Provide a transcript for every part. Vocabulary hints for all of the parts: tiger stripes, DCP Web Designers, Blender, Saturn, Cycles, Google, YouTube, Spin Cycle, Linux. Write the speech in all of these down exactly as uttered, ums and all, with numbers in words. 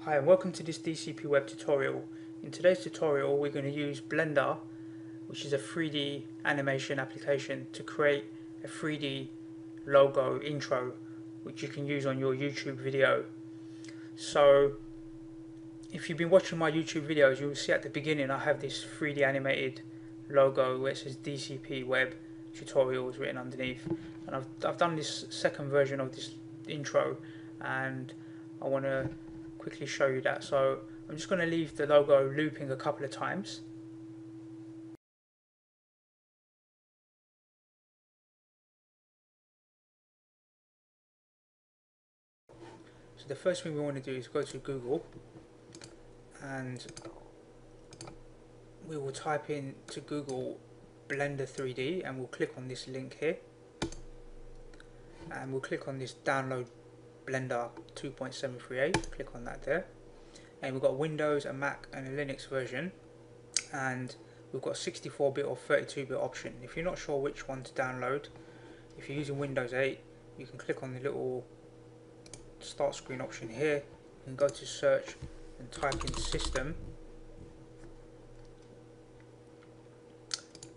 Hi and welcome to this D C P Web tutorial. In today's tutorial we're going to use Blender, which is a three D animation application, to create a three D logo intro which you can use on your YouTube video. So if you've been watching my YouTube videos, you'll see at the beginning I have this three D animated logo where it says D C P Web Tutorials written underneath, and I've, I've done this second version of this intro and I want to quickly show you that. So I'm just going to leave the logo looping a couple of times. So the first thing we want to do is go to Google and we will type in to Google Blender three D, and we'll click on this link here and we'll click on this download Blender two point seven three eight, click on that there, and we've got Windows, a Mac and a Linux version, and we've got sixty-four bit or thirty-two bit option. If you're not sure which one to download, if you're using Windows eight, you can click on the little start screen option here and go to search and type in system,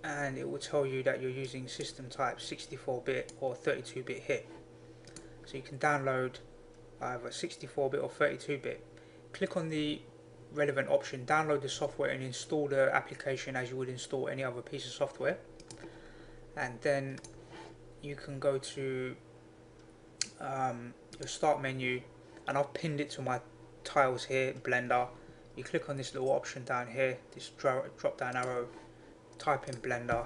and it will tell you that you're using system type sixty-four bit or thirty-two bit here. So you can download either sixty-four bit or thirty-two bit. Click on the relevant option, download the software and install the application as you would install any other piece of software. And then you can go to um, your start menu, and I've pinned it to my tiles here, Blender. You click on this little option down here, this drop down arrow, type in Blender,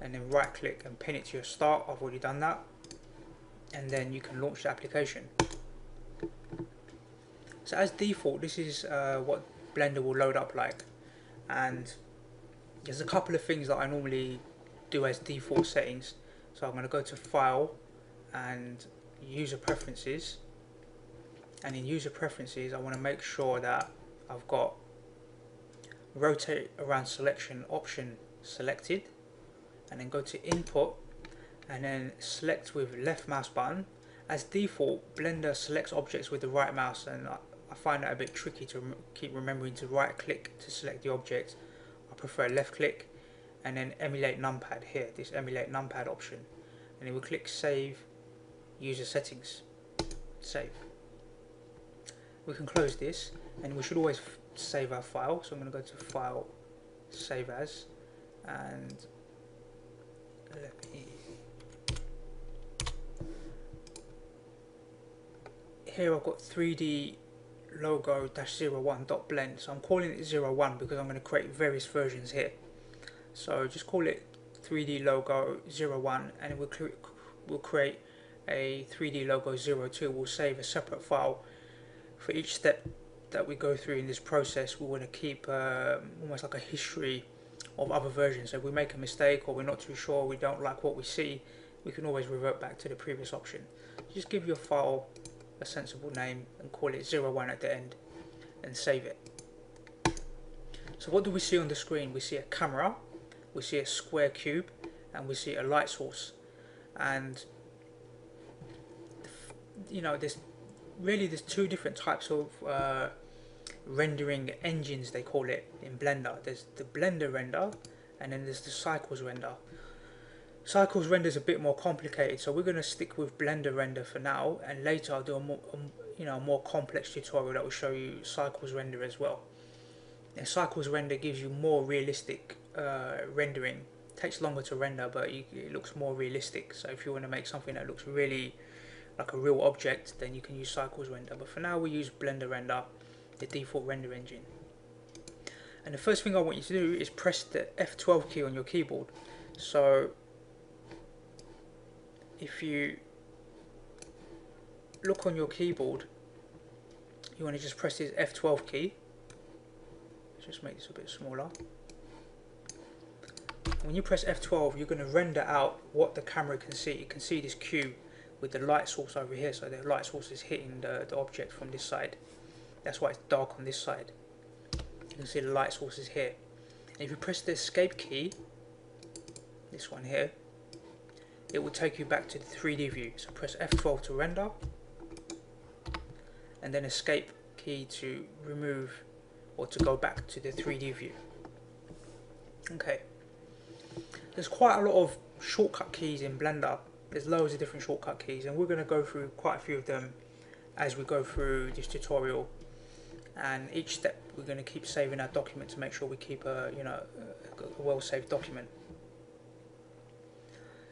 and then right click and pin it to your start. I've already done that. And then you can launch the application. So as default, this is uh, what Blender will load up like, and there's a couple of things that I normally do as default settings. So I'm going to go to File and User Preferences, and in User Preferences I want to make sure that I've got Rotate Around Selection option selected, and then go to Input and then select with left mouse button. As default, Blender selects objects with the right mouse, and I find that a bit tricky to keep remembering to right click to select the object. I prefer left click and then emulate numpad here, this emulate numpad option, and then we click Save User Settings. Save. We can close this, and we should always save our file, so I'm going to go to File, Save As, and let me Here I've got three D logo dash zero one dot blend, so I'm calling it zero one because I'm going to create various versions here. So just call it three D logo zero one, and we'll, cre we'll create a three D logo zero two. We'll save a separate file for each step that we go through in this process. We want to keep uh, almost like a history of other versions, so if we make a mistake or we're not too sure, we don't like what we see, we can always revert back to the previous option. Just give your file a sensible name and call it zero one at the end and save it. So what do we see on the screen? We see a camera, we see a square cube, and we see a light source. And you know, there's really there's two different types of uh, rendering engines, they call it in Blender. There's the Blender render and then there's the Cycles render. Cycles render is a bit more complicated, so we're going to stick with Blender render for now, and later I'll do a more, um, you know, a more complex tutorial that will show you Cycles render as well. And Cycles render gives you more realistic uh, rendering. It takes longer to render, but you, it looks more realistic. So if you want to make something that looks really like a real object, then you can use Cycles render. But for now, we use Blender render, the default render engine. And the first thing I want you to do is press the F twelve key on your keyboard. So if you look on your keyboard, you want to just press this F twelve key. Let's just make this a bit smaller. When you press F twelve, you're going to render out what the camera can see. You can see this cube with the light source over here, so the light source is hitting the, the object from this side. That's why it's dark on this side. You can see the light source is here. And if you press the escape key, this one here, it will take you back to the three D view. So press F twelve to render, and then escape key to remove or to go back to the three D view. Okay, there's quite a lot of shortcut keys in Blender. There's loads of different shortcut keys, and we're going to go through quite a few of them as we go through this tutorial. And each step we're going to keep saving our document to make sure we keep a, you know, a well saved document.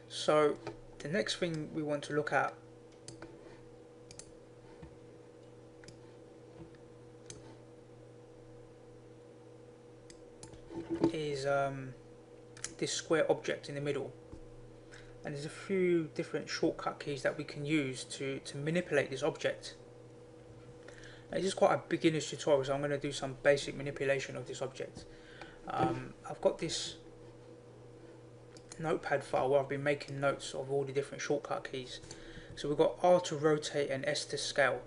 So the next thing we want to look at is um, this square object in the middle, and there's a few different shortcut keys that we can use to, to manipulate this object. Now, this is quite a beginner's tutorial, so I'm going to do some basic manipulation of this object. Um, I've got this notepad file where I've been making notes of all the different shortcut keys. So we've got R to rotate and S to scale.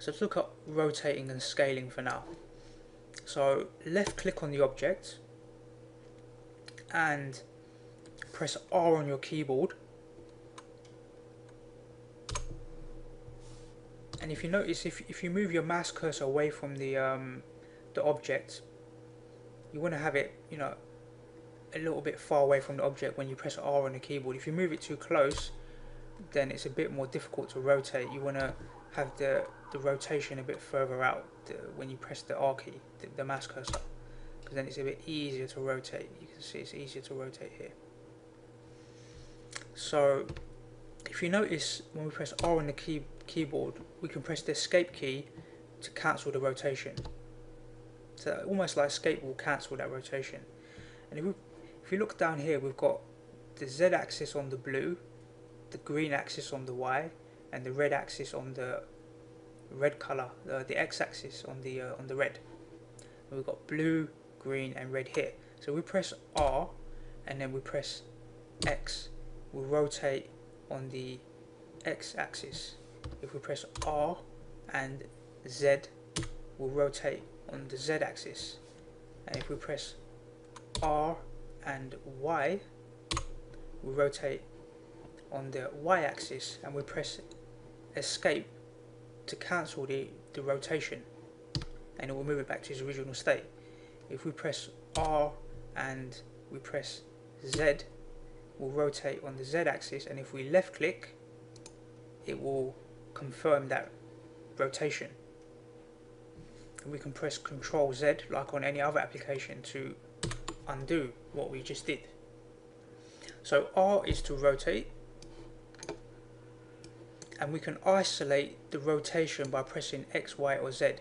So let's look at rotating and scaling for now. So left click on the object and press R on your keyboard, and if you notice, if, if you move your mouse cursor away from the um, the object, you want to have it, you know, a little bit far away from the object when you press R on the keyboard. If you move it too close, then it's a bit more difficult to rotate. You want to have the, the rotation a bit further out the, when you press the R key, the, the mouse cursor, because then it's a bit easier to rotate. You can see it's easier to rotate here. So if you notice, when we press R on the key, keyboard, we can press the escape key to cancel the rotation. So almost like escape will cancel that rotation. And if we, if you look down here, we've got the Z axis on the blue, the green axis on the Y, and the red axis on the red color, uh, the X axis on the uh, on the red. And we've got blue, green, and red here. So we press R, and then we press X. We'll rotate on the X axis. If we press R and Z, we'll rotate on the Z axis. And if we press R and Y, we'll rotate on the Y axis, and we press escape to cancel the, the rotation, and it will move it back to its original state. If we press R and we press Z, we'll rotate on the Z axis, and if we left click, it will confirm that rotation. And we can press Control Z like on any other application to undo what we just did. So R is to rotate, and we can isolate the rotation by pressing X, Y, or Z.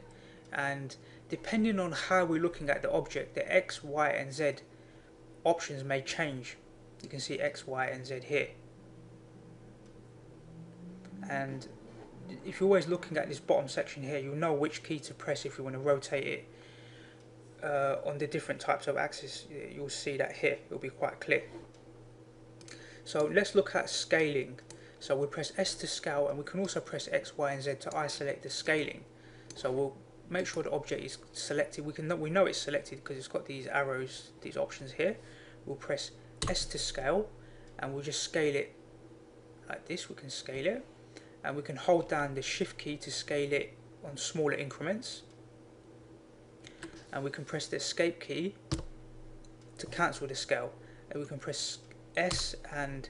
And depending on how we're looking at the object, the X, Y, and Z options may change. You can see X, Y, and Z here. And if you're always looking at this bottom section here, you'll know which key to press if you want to rotate it uh, on the different types of axes. You'll see that here, it'll be quite clear. So let's look at scaling. So we press S to scale, and we can also press X, Y, and Z to isolate the scaling. So we'll make sure the object is selected. We can know, we know it's selected because it's got these arrows, these options here. We'll press S to scale, and we'll just scale it like this. We can scale it, and we can hold down the shift key to scale it on smaller increments, and we can press the escape key to cancel the scale, and we can press S and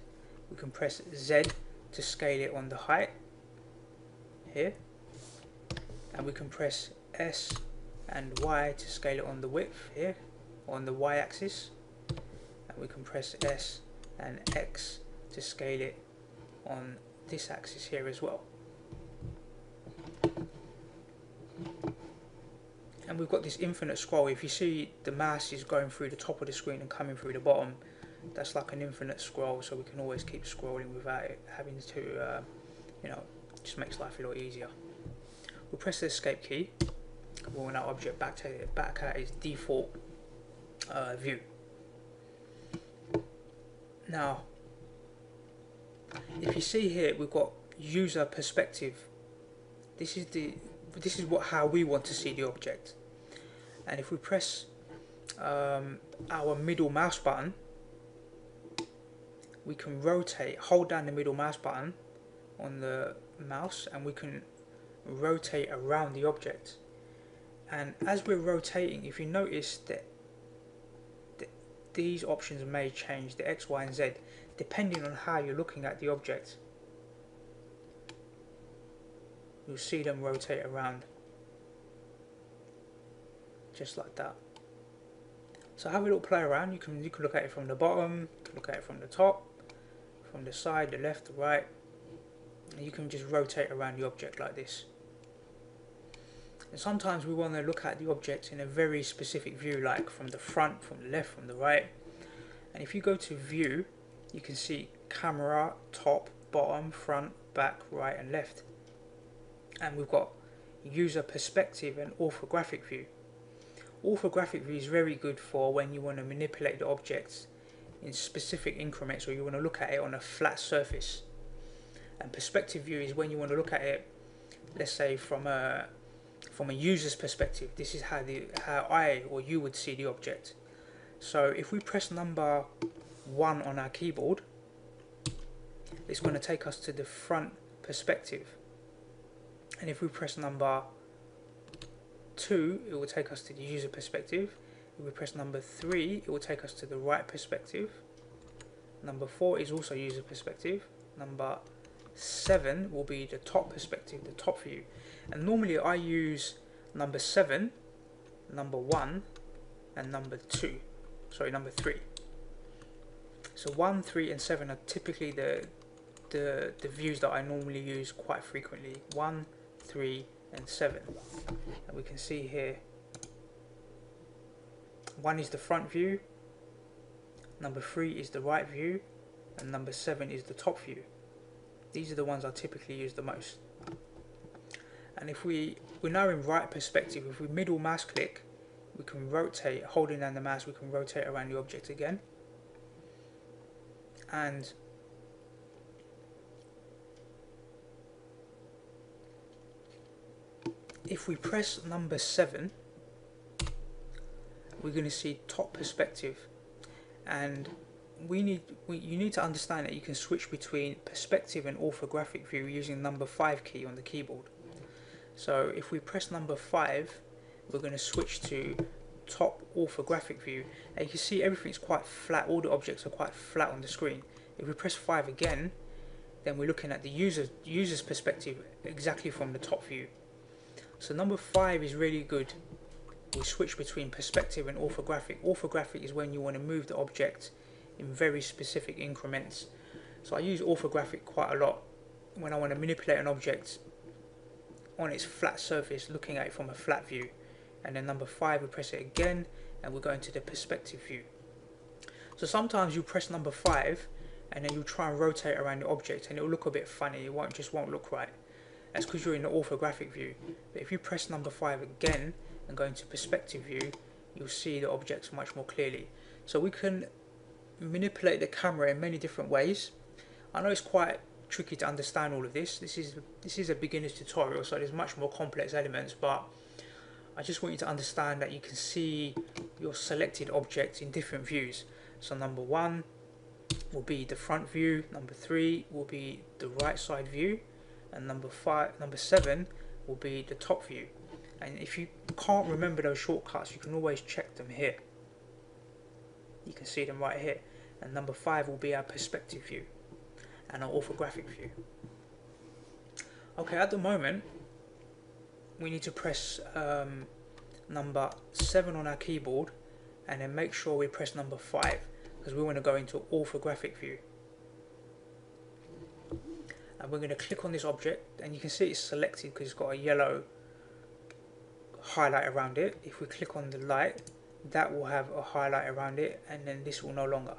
we can press Z to scale it on the height here, and we can press S and Y to scale it on the width here on the Y axis, and we can press S and X to scale it on this axis here as well. And we've got this infinite scroll. If you see the mouse is going through the top of the screen and coming through the bottom, that's like an infinite scroll, so we can always keep scrolling without it having to, uh, you know, just makes life a lot easier. We'll press the escape key. We want our object back to it back at its default uh, view. Now, if you see here, we've got user perspective. This is the this is what how we want to see the object. And if we press um, our middle mouse button, we can rotate, hold down the middle mouse button on the mouse, and we can rotate around the object. And as we're rotating, if you notice that th these options may change, the X, Y and Z, depending on how you're looking at the object. You'll see them rotate around just like that. So have a little play around. You can you can look at it from the bottom, you can look at it from the top, from the side, the left, the right. And you can just rotate around the object like this. And sometimes we want to look at the object in a very specific view, like from the front, from the left, from the right. And if you go to view, you can see camera, top, bottom, front, back, right and left. And we've got user perspective and orthographic view. Orthographic view is very good for when you want to manipulate the objects in specific increments, or you want to look at it on a flat surface. And perspective view is when you want to look at it, let's say from a from a user's perspective. This is how the how I or you would see the object. So if we press number one on our keyboard, it's going to take us to the front perspective. And if we press number two, it will take us to the user perspective. If we press number three, it will take us to the right perspective. Number four is also user perspective. Number seven will be the top perspective, the top view. And normally I use number seven, number one, and number two. Sorry, number three. So one, three, and seven are typically the the the views that I normally use quite frequently. One, three, and seven. And we can see here, one is the front view, number three is the right view, and number seven is the top view. These are the ones I typically use the most. And if we we're now in right perspective, if we middle mouse click, we can rotate, holding down the mouse, we can rotate around the object again. And if we press number seven, we're going to see top perspective. And we need we, you need to understand that you can switch between perspective and orthographic view using number five key on the keyboard. So if we press number five, we're going to switch to top orthographic view, and you can see everything's quite flat, all the objects are quite flat on the screen. If we press five again, then we're looking at the user user's perspective exactly from the top view. So number five is really good. We switch between perspective and orthographic. Orthographic is when you want to move the object in very specific increments. So I use orthographic quite a lot when I want to manipulate an object on its flat surface, looking at it from a flat view. And then number five, we press it again and we're going to the perspective view. So sometimes you press number five and then you try and rotate around the object and it'll look a bit funny, it won't just won't look right. That's because you're in the orthographic view. But if you press number five again and go into perspective view, you'll see the objects much more clearly. So we can manipulate the camera in many different ways. I know it's quite tricky to understand all of this. This is this is a beginner's tutorial, so there's much more complex elements, but I just want you to understand that you can see your selected objects in different views. So number one will be the front view, number three will be the right side view, and number five, number seven will be the top view. And if you can't remember those shortcuts, you can always check them here. You can see them right here. And number five will be our perspective view and our orthographic view. Okay, at the moment, we need to press um, number seven on our keyboard, and then make sure we press number five because we want to go into orthographic view. And we're going to click on this object, and you can see it's selected because it's got a yellow highlight around it. If we click on the light, that will have a highlight around it, and then this will no longer.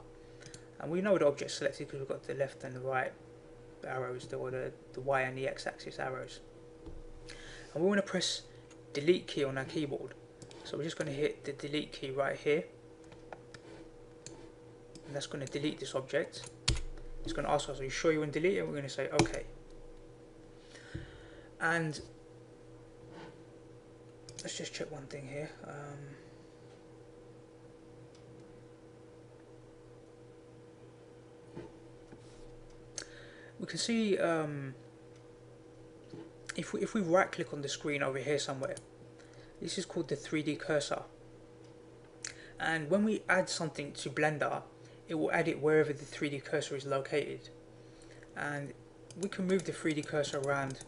And we know the object's selected because we've got the left and the right arrows, or the, the Y and the X axis arrows. And we want to press delete key on our keyboard. So we're just going to hit the delete key right here, and that's going to delete this object. It's going to ask us, are you sure you want to delete it? We're going to say okay. And let's just check one thing here. Um, we can see um, if we, if we right click on the screen over here somewhere, this is called the three D cursor. And when we add something to Blender, it will add it wherever the three D cursor is located. And we can move the three D cursor around,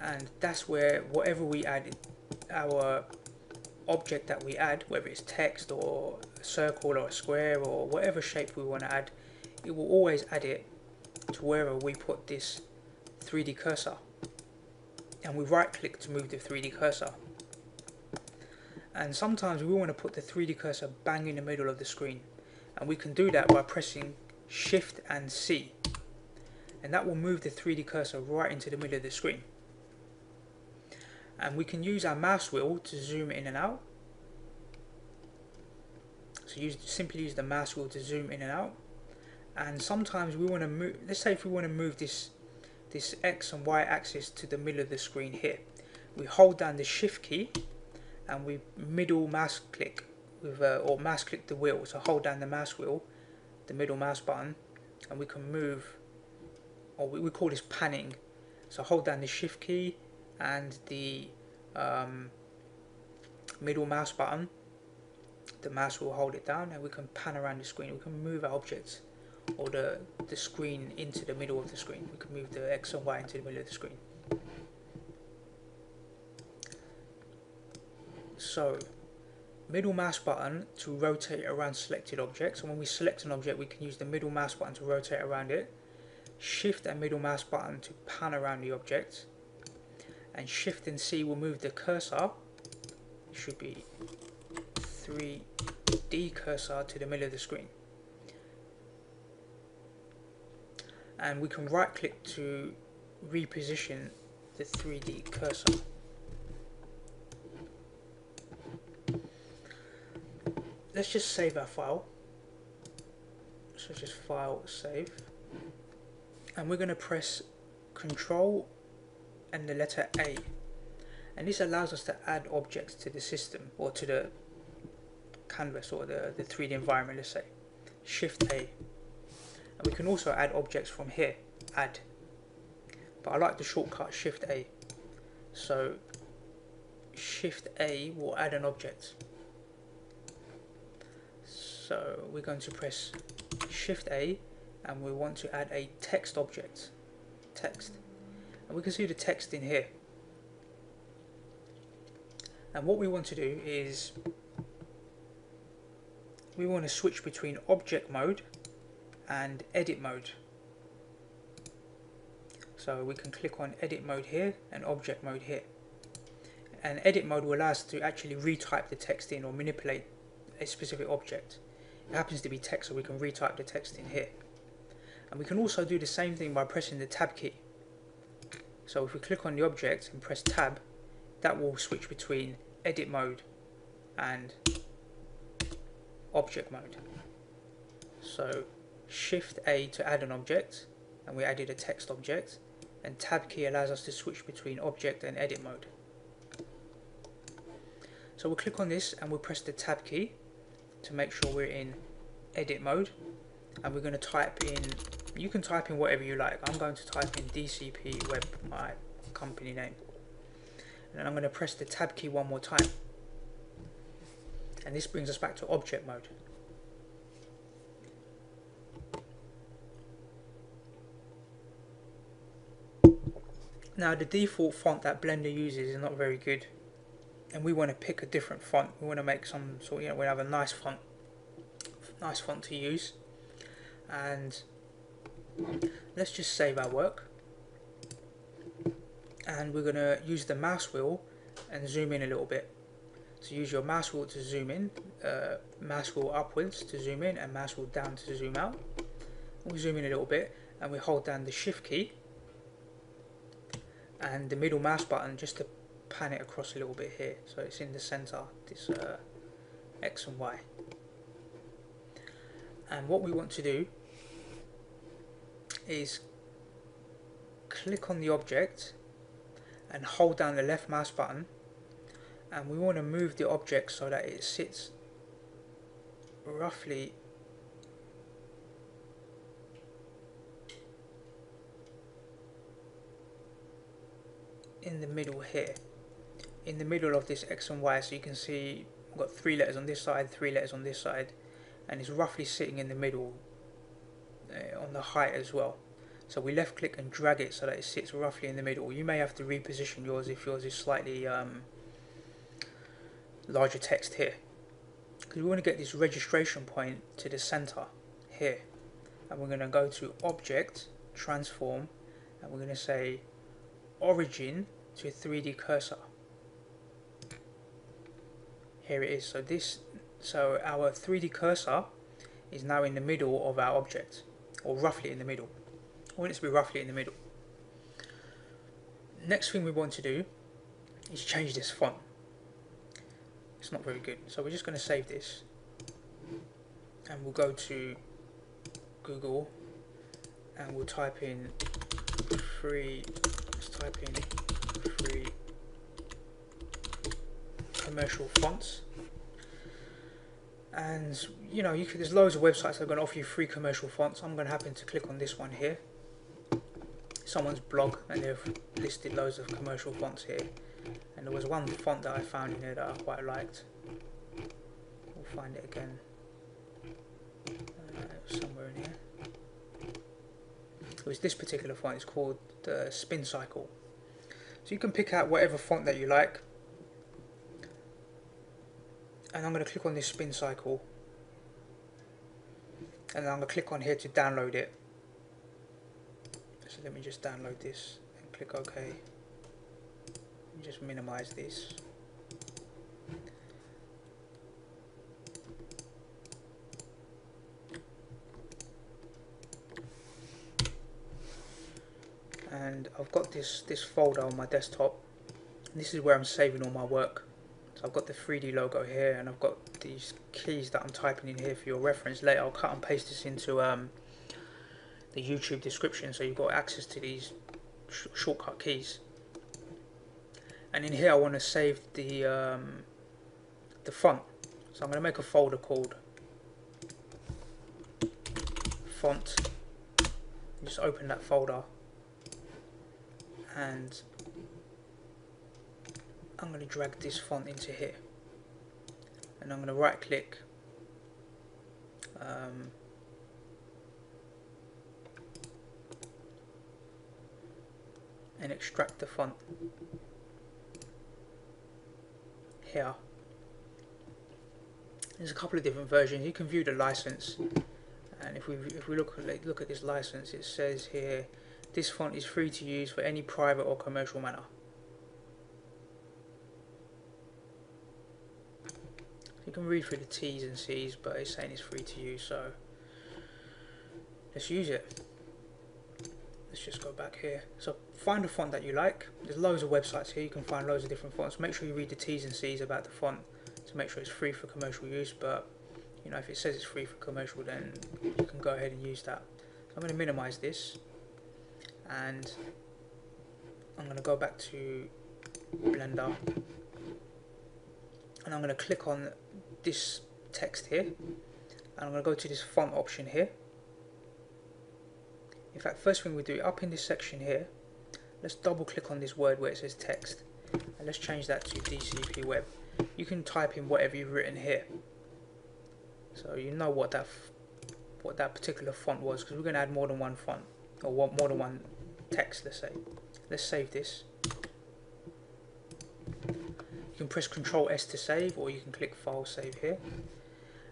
and that's where whatever we add, our object that we add, whether it's text or a circle or a square or whatever shape we want to add, it will always add it to wherever we put this three D cursor. And we right click to move the three D cursor. And sometimes we want to put the three D cursor bang in the middle of the screen, and we can do that by pressing Shift and C, and that will move the three D cursor right into the middle of the screen. And we can use our mouse wheel to zoom in and out. So use, simply use the mouse wheel to zoom in and out. And sometimes we want to move, let's say if we want to move this this X and Y axis to the middle of the screen here, we hold down the Shift key and we middle mouse click with uh, or mouse click the wheel. So hold down the mouse wheel, the middle mouse button, and we can move, or we, we call this panning. So hold down the Shift key and the um, middle mouse button, the mouse will hold it down, and we can pan around the screen. We can move our objects or the, the screen into the middle of the screen. We can move the X and Y into the middle of the screen. So middle mouse button to rotate around selected objects, and when we select an object we can use the middle mouse button to rotate around it, Shift and middle mouse button to pan around the object, and Shift and C will move the cursor, it should be three D cursor, to the middle of the screen. And we can right click to reposition the three D cursor. Let's just save our file, so just file, save, and we're going to press Control and the letter A, and this allows us to add objects to the system or to the canvas or the, the three D environment, let's say. Shift A, and we can also add objects from here, add, but I like the shortcut Shift A, so Shift A will add an object. So we're going to press Shift A and we want to add a text object, text. And we can see the text in here, and what we want to do is we want to switch between object mode and edit mode. So we can click on edit mode here and object mode here, and edit mode will allow us to actually retype the text in or manipulate a specific object. It happens to be text, so we can retype the text in here, and we can also do the same thing by pressing the tab key. So if we click on the object and press tab, that will switch between edit mode and object mode. So Shift A to add an object, and we added a text object, and tab key allows us to switch between object and edit mode. So we'll click on this and we'll press the tab key to make sure we're in edit mode, and we're going to type in, you can type in whatever you like. I'm going to type in D C P Web, my company name. And I'm going to press the tab key one more time. And this brings us back to object mode. Now the default font that Blender uses is not very good, and we want to pick a different font. We want to make some sort, you know, we have a nice font, nice font to use. And let's just save our work, and we're going to use the mouse wheel and zoom in a little bit. So use your mouse wheel to zoom in, uh, mouse wheel upwards to zoom in and mouse wheel down to zoom out. We'll zoom in a little bit and we hold down the Shift key and the middle mouse button just to pan it across a little bit here, so it's in the center, this uh, X and Y. And what we want to do is click on the object and hold down the left mouse button, and we want to move the object so that it sits roughly in the middle here, in the middle of this X and Y. So you can see I've got three letters on this side, three letters on this side, and it's roughly sitting in the middle uh, on the height as well. So we left click and drag it so that it sits roughly in the middle. You may have to reposition yours if yours is slightly um, larger text here, because we want to get this registration point to the center here. And we're going to go to Object, Transform, and we're going to say Origin to three D Cursor. Here it is. So this, so our three D cursor is now in the middle of our object, or roughly in the middle. I want it to be roughly in the middle. Next thing we want to do is change this font. It's not very good, so we're just going to save this, and we'll go to Google, and we'll type in free. Let's type in free commercial fonts. And you know, you could, there's loads of websites that are going to offer you free commercial fonts. I'm going to happen to click on this one here. Someone's blog, and they've listed loads of commercial fonts here. And there was one font that I found in there that I quite liked. We'll find it again. Uh, it was somewhere in here. It was this particular font. It's called uh, Spin Cycle. So you can pick out whatever font that you like. And I'm going to click on this Spin Cycle. And I'm going to click on here to download it. So let me just download this and click OK. Just minimize this. And I've got this, this folder on my desktop. This is where I'm saving all my work. So I've got the three D logo here, and I've got these keys that I'm typing in here for your reference. Later I'll cut and paste this into um, the YouTube description, so you've got access to these sh shortcut keys. And in here I want to save the um, the font. So I'm going to make a folder called font. Just open that folder, and I'm going to drag this font into here, and I'm going to right click, um, and extract the font here. There's a couple of different versions. You can view the license, and if we if we look at, look at this license, it says here, this font is free to use for any private or commercial manner. You can read through the T's and C's, but it's saying it's free to use, so let's use it. Let's just go back here. So find a font that you like. There's loads of websites here. You can find loads of different fonts. Make sure you read the T's and C's about the font to make sure it's free for commercial use. But you know, if it says it's free for commercial, then you can go ahead and use that. So I'm going to minimize this, and I'm going to go back to Blender, and I'm going to click on this text here, and I'm going to go to this font option here. In fact, first thing we do, up in this section here, let's double click on this word where it says text, and let's change that to D C P Web. You can type in whatever you've written here, so you know what that what that particular font was, because we're going to add more than one font, or want more than one text. Let's say, let's save this. You can press Control S to save, or you can click File, Save here,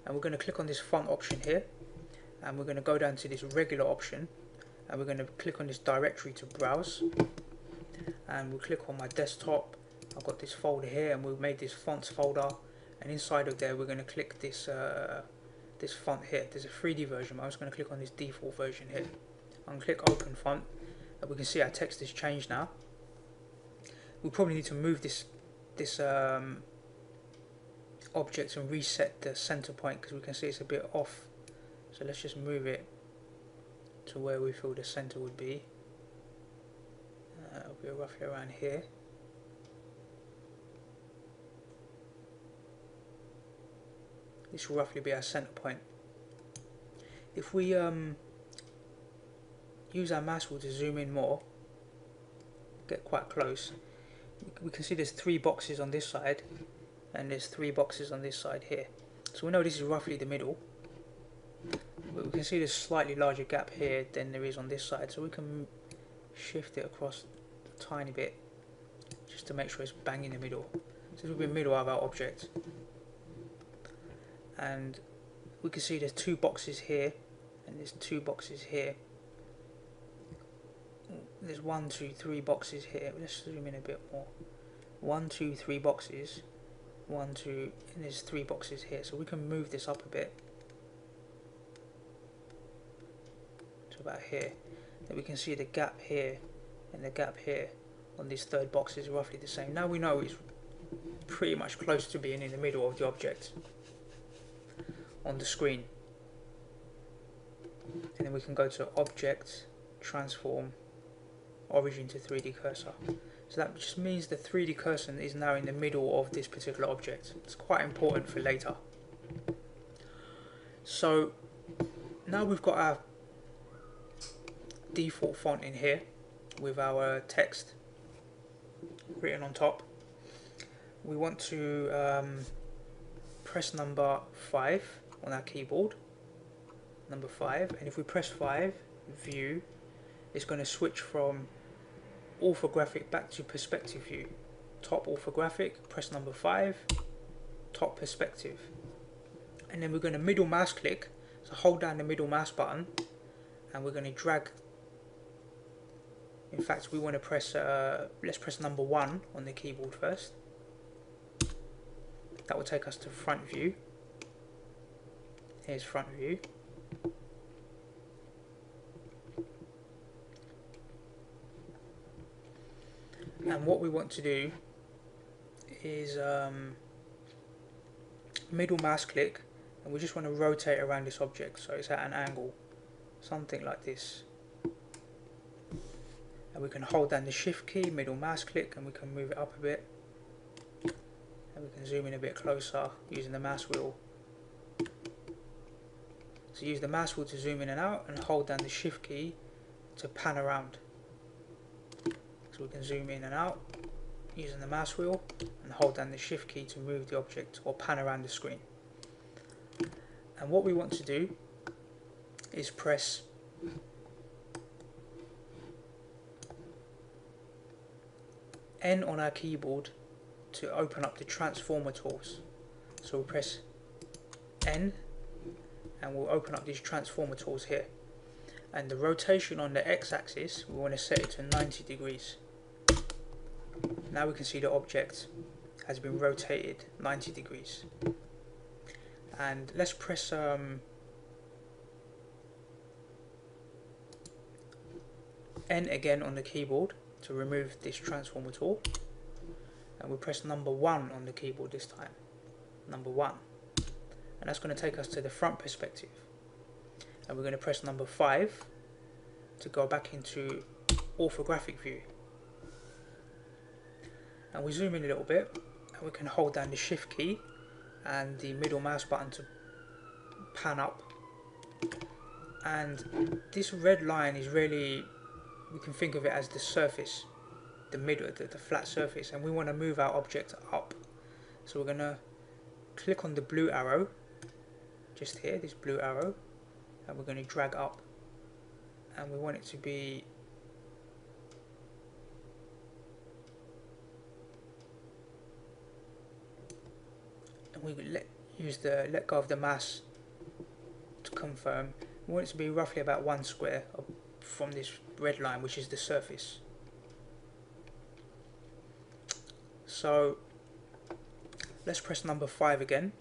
and we're going to click on this font option here, and we're going to go down to this regular option. And we're going to click on this directory to browse, and we'll click on my desktop. I've got this folder here, and we've made this fonts folder, and inside of there we're going to click this uh, this font here. There's a three D version, but I'm just going to click on this default version here. I'm going to click open font, and we can see our text has changed now. We probably need to move this this um, object and reset the center point, because we can see it's a bit off. So let's just move it to where we feel the center would be. Uh, it'll be roughly around here. This will roughly be our center point. If we um, use our mouse wheel to zoom in more, get quite close, we can see there's three boxes on this side and there's three boxes on this side here. So we know this is roughly the middle, but we can see there's slightly larger gap here than there is on this side, so we can shift it across a tiny bit just to make sure it's bang in the middle. So this will be the middle of our object, and we can see there's two boxes here and there's two boxes here. There's one, two, three boxes here. Let's zoom in a bit more. One, two, three boxes. One, two, and there's three boxes here. So we can move this up a bit to about here. Then we can see the gap here and the gap here on this third box is roughly the same. Now we know it's pretty much close to being in the middle of the object on the screen. And then we can go to Object, Transform, Origin to three D Cursor. So that just means the three D cursor is now in the middle of this particular object. It's quite important for later. So now we've got our default font in here with our text written on top. We want to um, press number five on our keyboard, number five, and if we press five, view, it's going to switch from orthographic back to perspective view. Top orthographic, press number five, top perspective. And then we're going to middle mouse click, so hold down the middle mouse button and we're going to drag. In fact, we want to press uh, let's press number one on the keyboard first. That will take us to front view. Here's front view. And what we want to do is um, middle mouse click, and we just want to rotate around this object so it's at an angle, something like this. And we can hold down the shift key, middle mouse click, and we can move it up a bit. And we can zoom in a bit closer using the mouse wheel. So use the mouse wheel to zoom in and out, and hold down the shift key to pan around. So we can zoom in and out using the mouse wheel and hold down the shift key to move the object or pan around the screen. And what we want to do is press N on our keyboard to open up the transformer tools. So we'll press N and we'll open up these transformer tools here. And the rotation on the x-axis, we want to set it to ninety degrees. Now we can see the object has been rotated ninety degrees. And let's press um, N again on the keyboard to remove this transformer tool. And we'll press number one on the keyboard this time. Number one. And that's going to take us to the front perspective. And we're going to press number five to go back into orthographic view. And we zoom in a little bit, and we can hold down the shift key and the middle mouse button to pan up. And this red line is really, we can think of it as the surface, the middle, the, the flat surface, and we want to move our object up. So we're going to click on the blue arrow, just here, this blue arrow, and we're going to drag up, and we want it to be and we let use the let go of the mouse to confirm. We want it to be roughly about one square from this red line, which is the surface. So let's press number five again,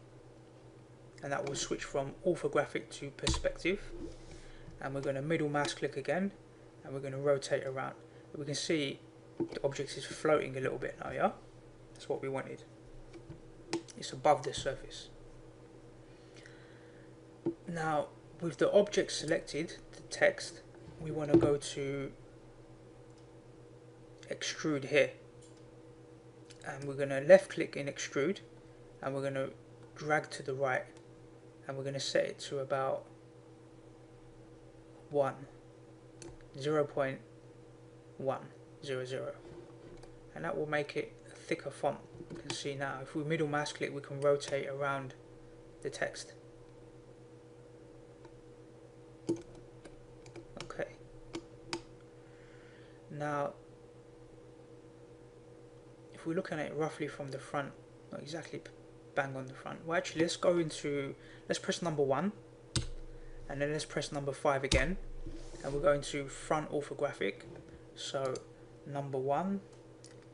and that will switch from orthographic to perspective. And we're going to middle mouse click again, and we're going to rotate around. We can see the object is floating a little bit now, yeah? That's what we wanted. It's above the surface. Now, with the object selected, the text, we want to go to extrude here. And we're going to left click in extrude, and we're going to drag to the right. And we're going to set it to about one, zero point one, zero, zero. and that will make it a thicker font. You can see now if we middle mouse click we can rotate around the text. Okay, now if we look at it roughly from the front, not exactly bang on the front, well actually let's go into, let's press number one and then let's press number five again, and we're going to front orthographic. So number one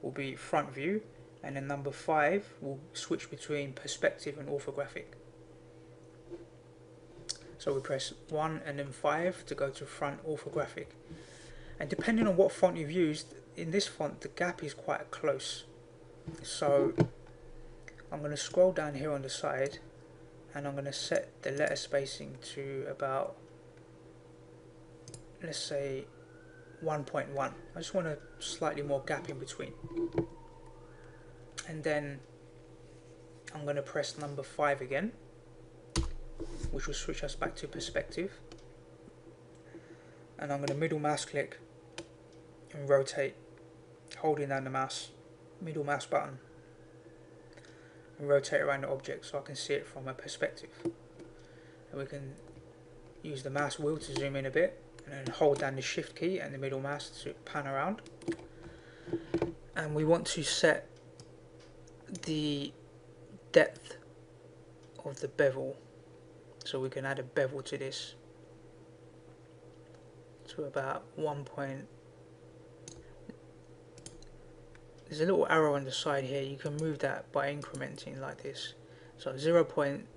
will be front view, and then number five will switch between perspective and orthographic. So we press one and then five to go to front orthographic, and depending on what font you've used, in this font the gap is quite close, so I'm going to scroll down here on the side and I'm going to set the letter spacing to about, let's say one point one. I just want a slightly more gap in between, and then I'm going to press number five again, which will switch us back to perspective, and I'm going to middle mouse click and rotate, holding down the mouse, middle mouse button, and rotate around the object so I can see it from a perspective. And we can use the mouse wheel to zoom in a bit, and then hold down the shift key and the middle mouse to pan around. And we want to set the depth of the bevel, so we can add a bevel to this to about one point. There's a little arrow on the side here, you can move that by incrementing like this, so zero point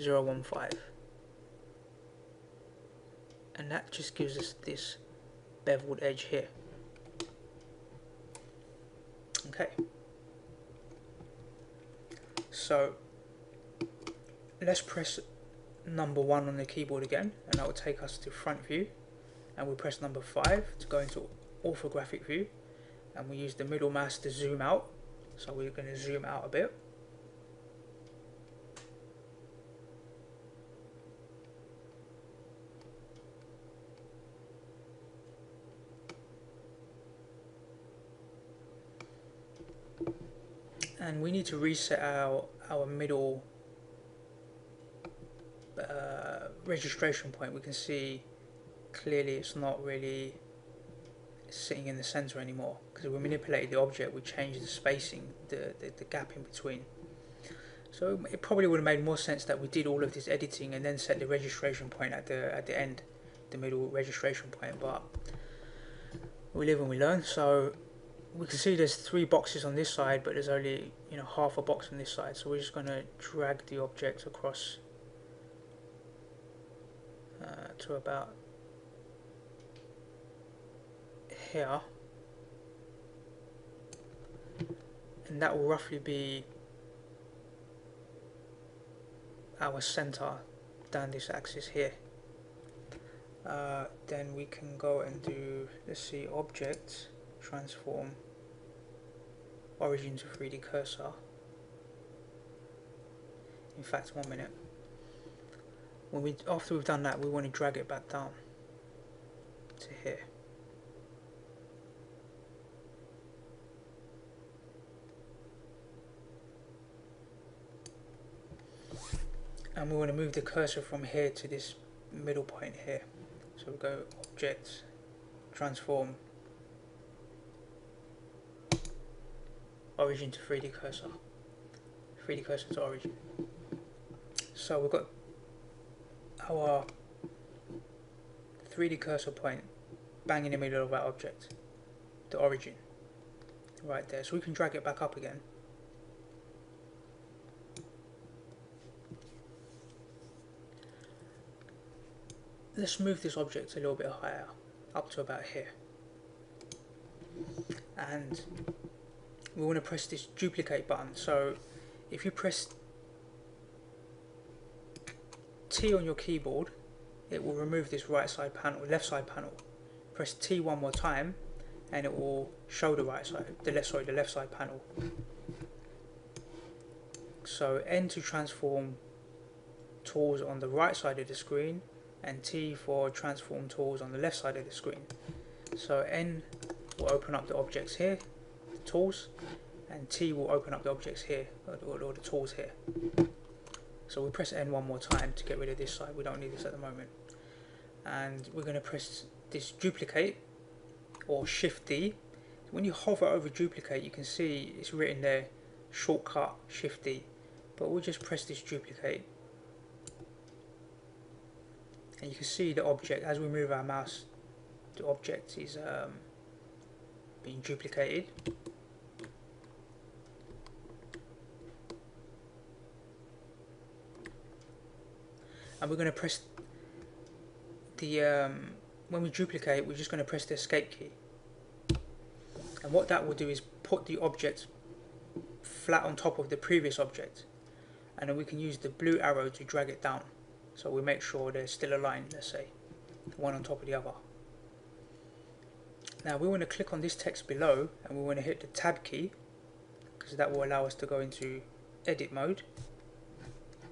zero one five, and that just gives us this beveled edge here. Okay, so let's press number one on the keyboard again and that will take us to front view, and we'll press number five to go into orthographic view, and we use the middle mouse to zoom out, so we're going to zoom out a bit, and we need to reset our, our middle uh, registration point. We can see clearly it's not really sitting in the center anymore because we manipulated the object, we changed the spacing, the, the, the gap in between. So it probably would have made more sense that we did all of this editing and then set the registration point at the, at the end, the middle registration point, but we live and we learn. So we can see there's three boxes on this side, but there's only, you know, half a box on this side, so we're just going to drag the object across uh, to about here, and that will roughly be our center down this axis here. Uh, then we can go and do, let's see, object transform origin to three D cursor. In fact, one minute. When we, after we've done that, we want to drag it back down to here. And we want to move the cursor from here to this middle point here. So we go object, transform, origin to three D cursor, three D cursor to origin. So we've got our three D cursor point bang in the middle of our object, the origin, right there. So we can drag it back up again. Let's move this object a little bit higher, up to about here. And we want to press this duplicate button. So if you press T on your keyboard, it will remove this right side panel, left side panel. Press T one more time and it will show the right side, the left, sorry, the left side panel. So N to transform tools on the right side of the screen, and T for transform tools on the left side of the screen. So N will open up the objects here, tools, and T will open up the objects here, or, or the tools here. So we'll press N one more time to get rid of this side. We don't need this at the moment. And we're going to press this duplicate, or Shift D. When you hover over duplicate, you can see it's written there, shortcut Shift D. But we'll just press this duplicate. And you can see the object, as we move our mouse, the object is um, being duplicated. And we're going to press the, um, when we duplicate, we're just going to press the escape key. And what that will do is put the object flat on top of the previous object. And then we can use the blue arrow to drag it down. So we make sure they're still aligned, let's say, one on top of the other. Now we want to click on this text below, and we want to hit the tab key, because that will allow us to go into edit mode.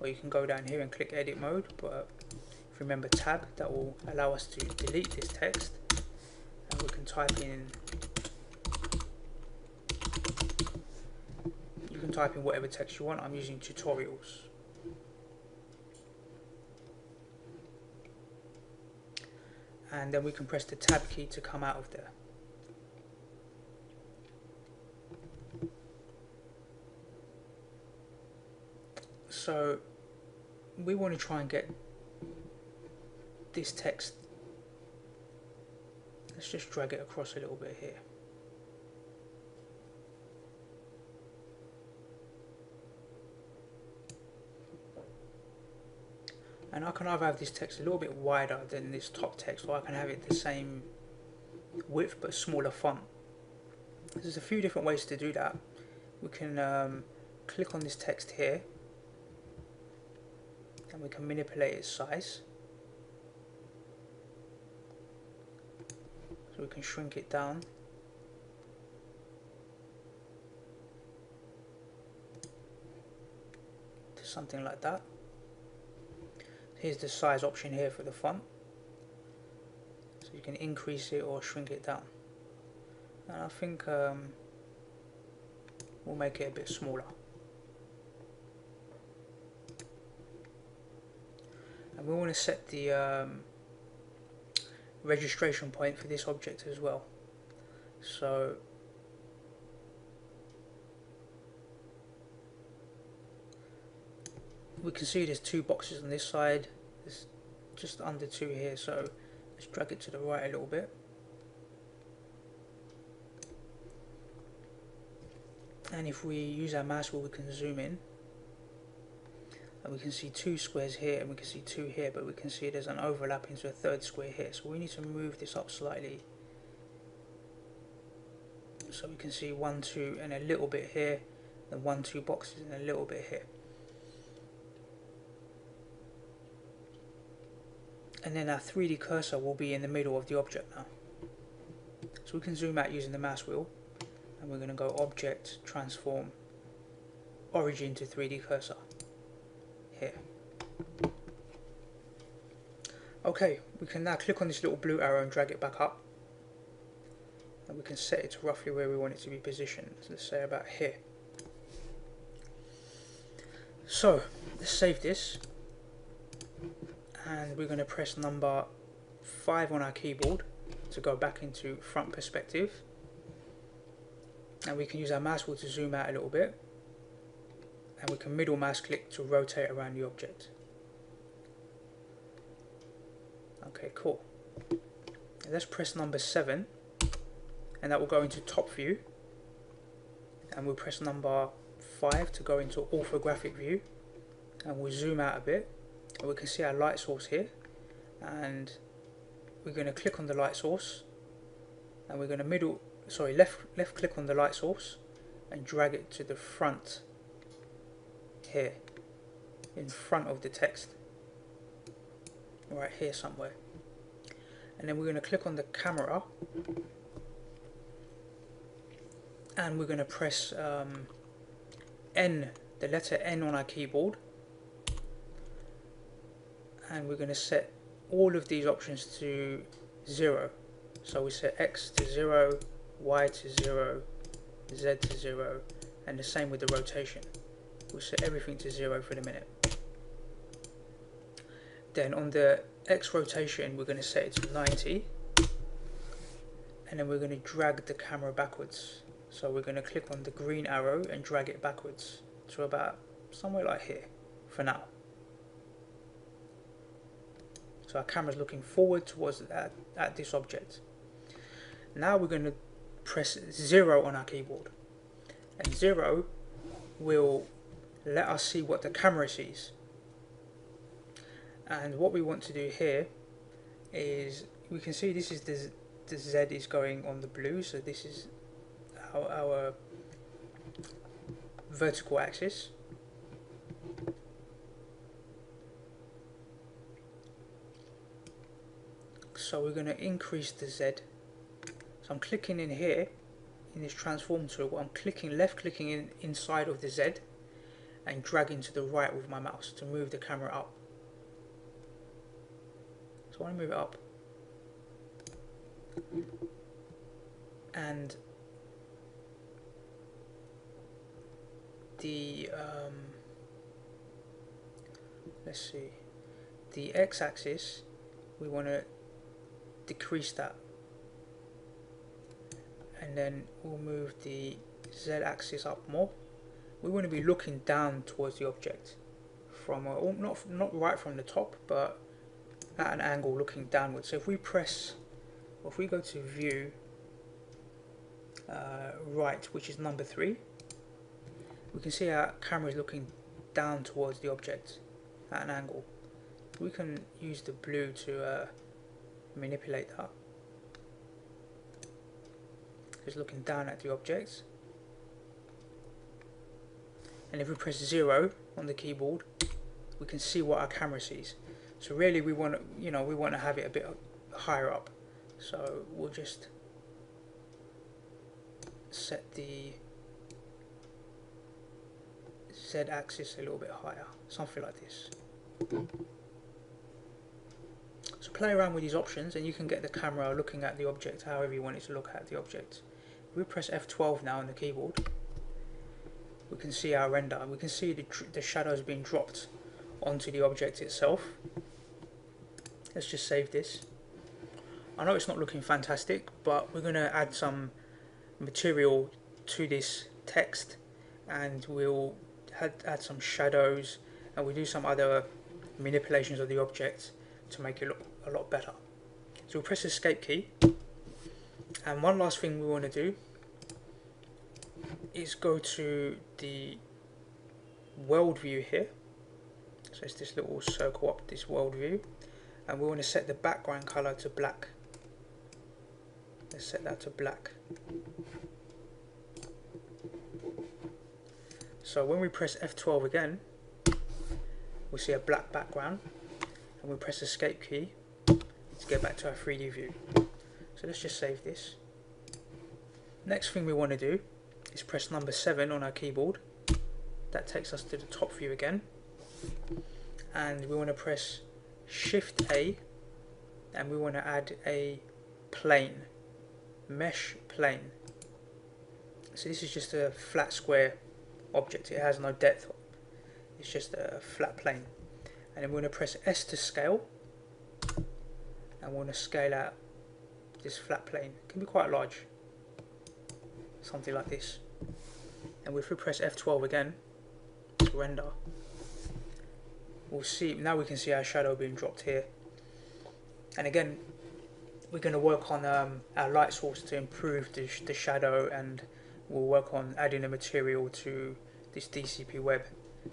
Or you can go down here and click edit mode, but if you remember tab, that will allow us to delete this text, and we can type in you can type in whatever text you want. I'm using tutorials. And then we can press the tab key to come out of there. So we want to try and get this text. Let's just drag it across a little bit here. And I can either have this text a little bit wider than this top text, or I can have it the same width but smaller font. There's a few different ways to do that. We can um, click on this text here, and we can manipulate its size. So we can shrink it down. To something like that. Here's the size option here for the font, so you can increase it or shrink it down, and I think um, we'll make it a bit smaller. And we want to set the um, registration point for this object as well, so we can see there's two boxes on this side, there's just under two here, so let's drag it to the right a little bit. And if we use our mouse wheel, we can zoom in, and we can see two squares here, and we can see two here, but we can see there's an overlap into a third square here, so we need to move this up slightly, so we can see one, two, and a little bit here, and one, two boxes, and a little bit here. And then our three D cursor will be in the middle of the object now. So we can zoom out using the mouse wheel, and we're going to go Object, Transform, Origin to three D Cursor, here. Okay, we can now click on this little blue arrow and drag it back up. And we can set it to roughly where we want it to be positioned, so let's say about here. So, let's save this. And we're going to press number five on our keyboard to go back into front perspective, and we can use our mouse wheel to zoom out a little bit, and we can middle mouse click to rotate around the object. Okay, cool. And let's press number seven, and that will go into top view, and we'll press number five to go into orthographic view, and we'll zoom out a bit. And we can see our light source here, and we're going to click on the light source, and we're going to middle sorry left left click on the light source and drag it to the front here, in front of the text, right here somewhere. And then we're going to click on the camera, and we're going to press um, N, the letter N on our keyboard. And we're going to set all of these options to zero. So we set X to zero, Y to zero, Z to zero, and the same with the rotation. We'll set everything to zero for the minute. Then on the X rotation, we're going to set it to ninety, and then we're going to drag the camera backwards. So we're going to click on the green arrow and drag it backwards to about somewhere like here for now. So our camera's looking forward towards that, at this object. Now we're going to press zero on our keyboard, and zero will let us see what the camera sees. And what we want to do here is, we can see this is the, the Z is going on the blue, so this is our, our vertical axis. So we're going to increase the Z. So I'm clicking in here in this transform tool, I'm clicking left clicking in inside of the Z and dragging to the right with my mouse to move the camera up. So I want to move it up, and the um, let's see, the x-axis, we want to decrease that, and then we'll move the z-axis up more. We want to be looking down towards the object from a, not not right from the top, but at an angle looking downwards. So if we press, or if we go to view uh, right, which is number three, we can see our camera is looking down towards the object at an angle. We can use the blue to uh, manipulate that. It's looking down at the object. And if we press zero on the keyboard, we can see what our camera sees. So really, we want to, you know, we want to have it a bit higher up. So we'll just set the Z-axis a little bit higher, something like this. So play around with these options, and you can get the camera looking at the object however you want it to look at the object. If we press F twelve now on the keyboard, we can see our render. We can see the, the shadows being dropped onto the object itself. Let's just save this. I know it's not looking fantastic, but we're going to add some material to this text, and we'll add some shadows, and we'll do some other manipulations of the object to make it look a lot better. So we'll press escape key, and one last thing we want to do is go to the world view here. So it's this little circle up, this world view, and we want to set the background color to black. Let's set that to black. So when we press F twelve again, we'll see a black background, and we press escape key to get back to our three D view. So let's just save this. Next thing we want to do is press number seven on our keyboard. That takes us to the top view again. And we want to press Shift A, and we want to add a plane, mesh plane. So this is just a flat square object, it has no depth, it's just a flat plane. And then we're going to press S to scale, and we want to scale out this flat plane. It can be quite large, something like this. And if we press F twelve again to render, we'll see, now we can see our shadow being dropped here. And again, we're going to work on um, our light source to improve the, sh the shadow, and we'll work on adding a material to this D C P web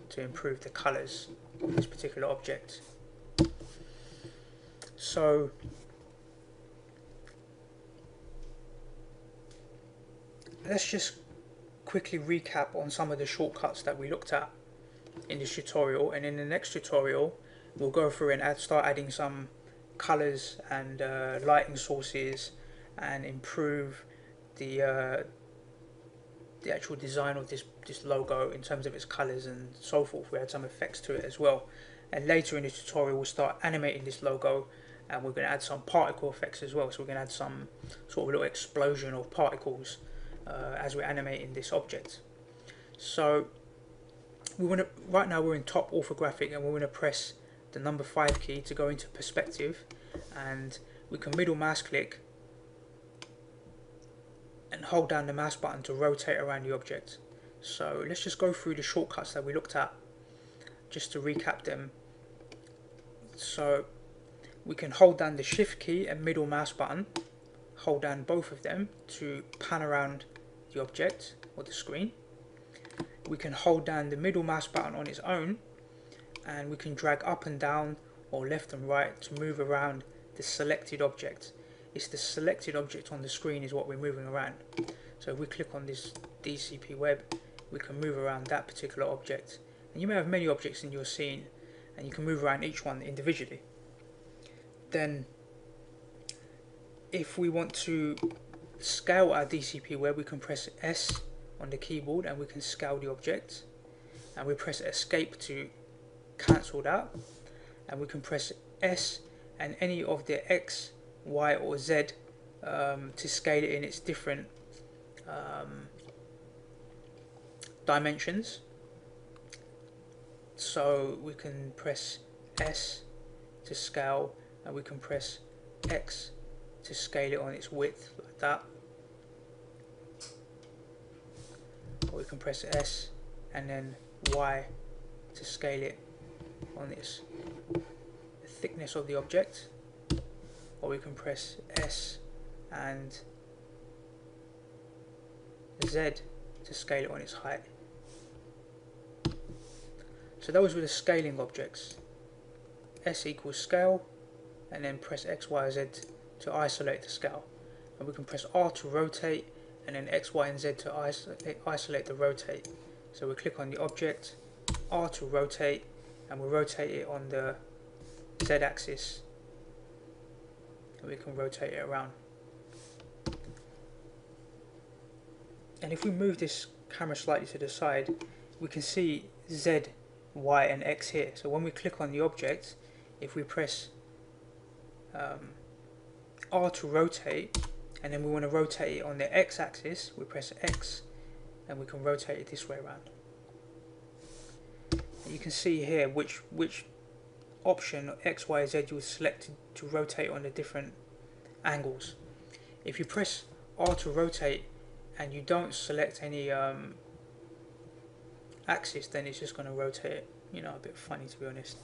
to improve the colors of this particular object. So let's just quickly recap on some of the shortcuts that we looked at in this tutorial, and in the next tutorial we'll go through and add, start adding some colors and uh, lighting sources, and improve the uh, the actual design of this this logo in terms of its colors and so forth. We add some effects to it as well, and later in the tutorial we'll start animating this logo, and we're going to add some particle effects as well. So we're going to add some sort of little explosion of particles uh, uh, as we're animating this object. So we want to, right now we're in top orthographic, and we're going to press the number five key to go into perspective, and we can middle mouse click and hold down the mouse button to rotate around the object. So let's just go through the shortcuts that we looked at just to recap them. So we can hold down the shift key and middle mouse button, hold down both of them to pan around the object or the screen. We can hold down the middle mouse button on its own, and we can drag up and down or left and right to move around the selected object. It's the selected object on the screen is what we're moving around. So if we click on this D C P web, we can move around that particular object. And you may have many objects in your scene, and you can move around each one individually. Then if we want to scale our D C P web, we can press S on the keyboard and we can scale the object, and we press escape to cancel that, and we can press S and any of the X, Y or Z um, to scale it in its different um, dimensions. So we can press S to scale, and we can press X to scale it on its width like that, or we can press S and then Y to scale it on its the thickness of the object, or we can press S and Z to scale it on its height. So those were the scaling objects. S equals scale, and then press X, Y, Z to isolate the scale, and we can press R to rotate, and then X, Y and Z to isolate, isolate the rotate. So we click on the object, R to rotate, and we'll rotate it on the Z axis, and we can rotate it around. And if we move this camera slightly to the side, we can see Z, Y and X here. So when we click on the object, if we press um, R to rotate, and then we want to rotate it on the X axis, we press X and we can rotate it this way around. And you can see here which which option X, Y, Z you would select to, to rotate on the different angles. If you press R to rotate and you don't select any um, axis, then it's just going to rotate it, you know, a bit funny to be honest.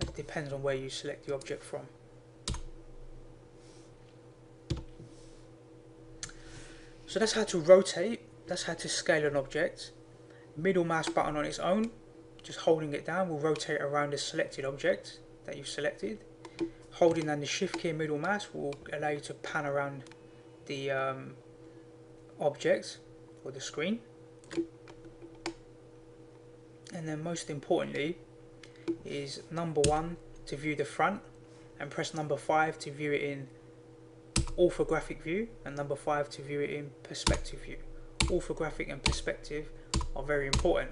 It depends on where you select the object from. So that's how to rotate, that's how to scale an object. Middle mouse button on its own, just holding it down, will rotate around the selected object that you've selected. Holding down the shift key and middle mouse will allow you to pan around the um, object or the screen. And then most importantly is number one to view the front, and press number five to view it in orthographic view, and number five to view it in perspective view. Orthographic and perspective are very important.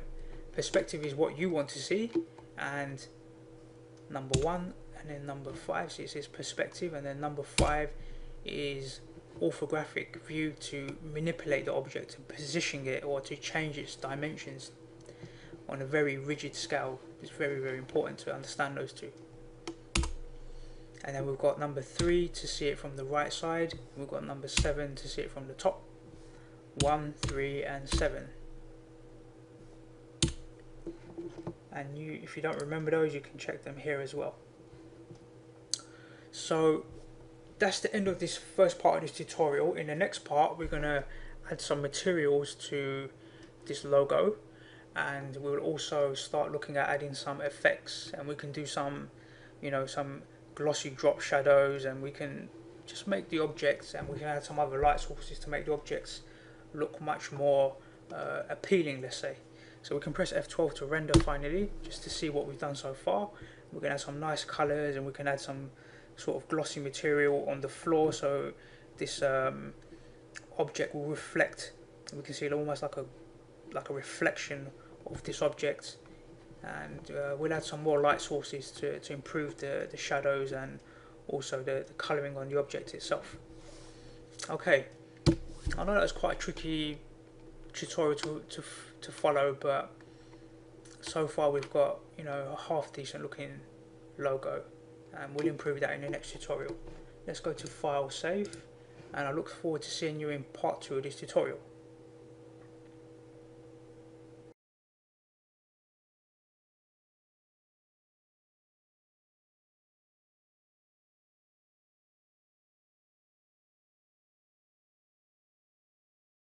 Perspective is what you want to see, and number one and then number five, so it says perspective, and then number five is orthographic view to manipulate the object, to position it or to change its dimensions on a very rigid scale. It's very very important to understand those two. And then we've got number three to see it from the right side. We've got number seven to see it from the top. One, three, and seven. And you, if you don't remember those, you can check them here as well. So that's the end of this first part of this tutorial. In the next part, we're gonna add some materials to this logo, and we'll also start looking at adding some effects, and we can do some, you know, some glossy drop shadows, and we can just make the objects, and we can add some other light sources to make the objects look much more uh, appealing, let's say. So we can press F twelve to render finally, just to see what we've done so far. We can add some nice colors, and we can add some sort of glossy material on the floor, so this um, object will reflect. We can see it almost like a like a reflection of this object. And uh, we'll add some more light sources to, to improve the, the shadows and also the, the colouring on the object itself. Okay, I know that was quite a tricky tutorial to, to, to follow, but so far we've got, you know, a half decent looking logo, and we'll improve that in the next tutorial. Let's go to File, Save, and I look forward to seeing you in part two of this tutorial.